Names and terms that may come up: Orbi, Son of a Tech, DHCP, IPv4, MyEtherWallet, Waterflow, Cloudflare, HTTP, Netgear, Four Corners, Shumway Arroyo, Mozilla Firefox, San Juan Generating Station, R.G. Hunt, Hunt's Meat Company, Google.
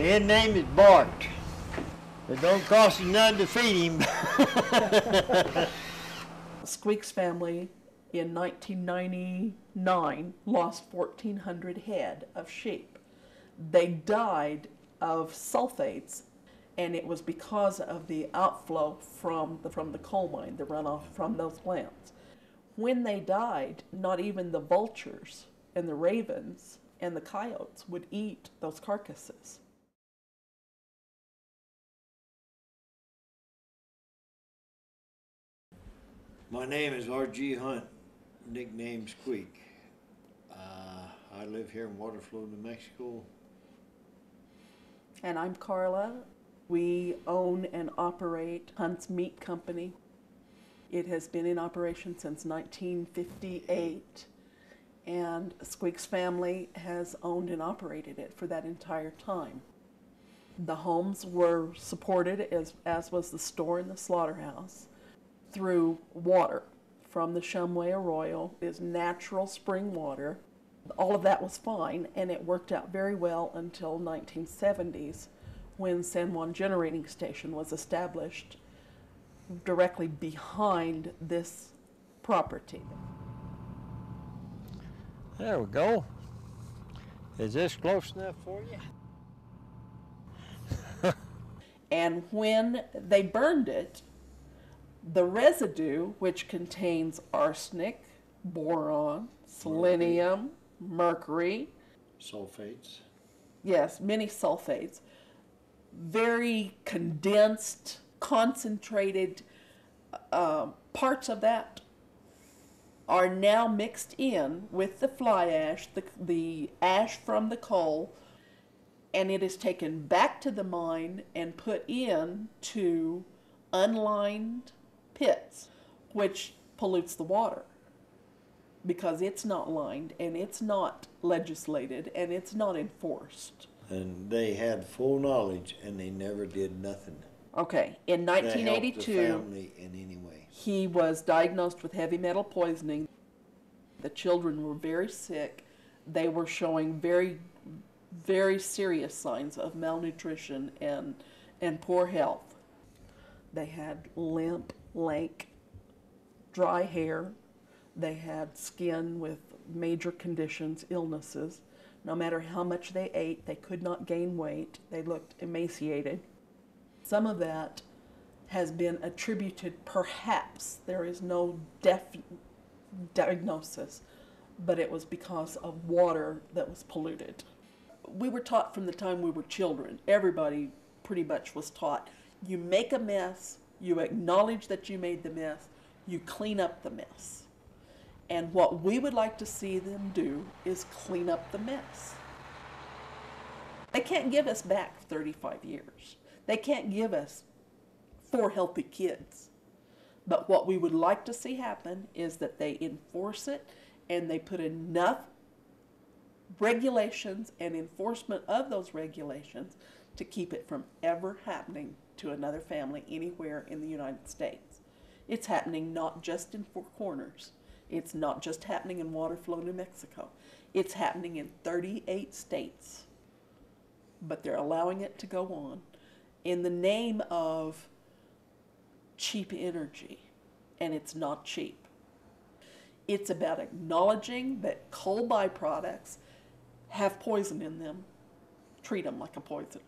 And his name is Bart. It don't cost him nothing to feed him. Squeak's family in 1999 lost 1,400 head of sheep. They died of sulfates, and it was because of the outflow from the coal mine, the runoff from those plants. When they died, not even the vultures and the ravens and the coyotes would eat those carcasses. My name is R.G. Hunt, nicknamed Squeak. I live here in Waterflow, New Mexico. And I'm Carla. We own and operate Hunt's Meat Company. It has been in operation since 1958, and Squeak's family has owned and operated it for that entire time. The homes were supported, as was the store and the slaughterhouse, through water from the Shumway Arroyo, is natural spring water. All of that was fine, and it worked out very well until 1970s, when San Juan Generating Station was established directly behind this property. There we go. Is this close enough for you? And when they burned it, the residue, which contains arsenic, boron, selenium, mercury, sulfates. Yes, many sulfates. Very condensed, concentrated parts of that are now mixed in with the fly ash, the ash from the coal, and it is taken back to the mine and put in to unlined pits, which pollutes the water because it's not lined and it's not legislated and it's not enforced. And they had full knowledge and they never did nothing. Okay, in 1982, to help the family in any way. He was diagnosed with heavy metal poisoning. The children were very sick. They were showing very, very serious signs of malnutrition and poor health. They had limp, lank, dry hair. They had skin with major conditions, illnesses. No matter how much they ate, they could not gain weight. They looked emaciated. Some of that has been attributed, perhaps, there is no diagnosis, but it was because of water that was polluted. We were taught from the time we were children, everybody pretty much was taught, you make a mess, you acknowledge that you made the mess, you clean up the mess. And what we would like to see them do is clean up the mess. They can't give us back 35 years. They can't give us 4 healthy kids. But what we would like to see happen is that they enforce it and they put enough regulations and enforcement of those regulations to keep it from ever happening to another family anywhere in the United States. It's happening not just in Four Corners. It's not just happening in Waterflow, New Mexico. It's happening in 38 states. But they're allowing it to go on in the name of cheap energy, and it's not cheap. It's about acknowledging that coal byproducts have poison in them. Treat them like a poison.